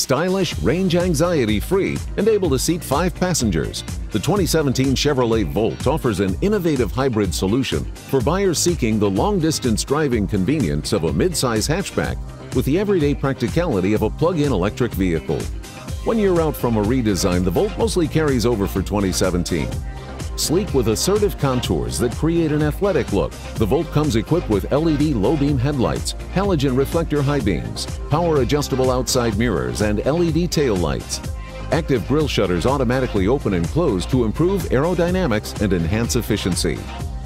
stylish, range anxiety-free, and able to seat 5 passengers. The 2017 Chevrolet Volt offers an innovative hybrid solution for buyers seeking the long-distance driving convenience of a midsize hatchback with the everyday practicality of a plug-in electric vehicle. 1 year out from a redesign, the Volt mostly carries over for 2017. Sleek with assertive contours that create an athletic look, the Volt comes equipped with LED low-beam headlights, halogen reflector high beams, power-adjustable outside mirrors, and LED tail lights. Active grille shutters automatically open and close to improve aerodynamics and enhance efficiency.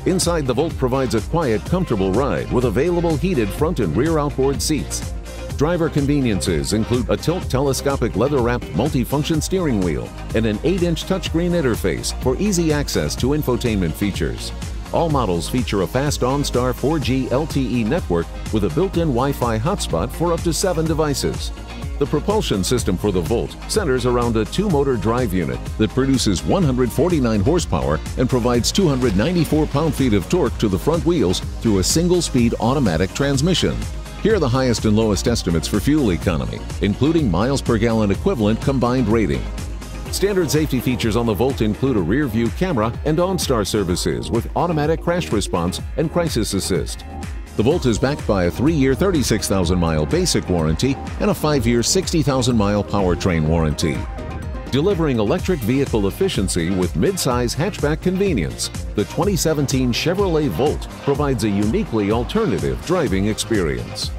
Inside, the Volt provides a quiet, comfortable ride with available heated front and rear outboard seats. Driver conveniences include a tilt telescopic leather-wrapped multifunction steering wheel and an 8-inch touchscreen interface for easy access to infotainment features. All models feature a fast OnStar 4G LTE network with a built-in Wi-Fi hotspot for up to 7 devices. The propulsion system for the Volt centers around a 2-motor drive unit that produces 149 horsepower and provides 294 pound-feet of torque to the front wheels through a single-speed automatic transmission. Here are the highest and lowest estimates for fuel economy, including miles per gallon equivalent combined rating. Standard safety features on the Volt include a rear-view camera and OnStar services with automatic crash response and crisis assist. The Volt is backed by a 3-year 36,000-mile basic warranty and a 5-year 60,000-mile powertrain warranty. Delivering electric vehicle efficiency with mid-size hatchback convenience, the 2017 Chevrolet Volt provides a uniquely alternative driving experience.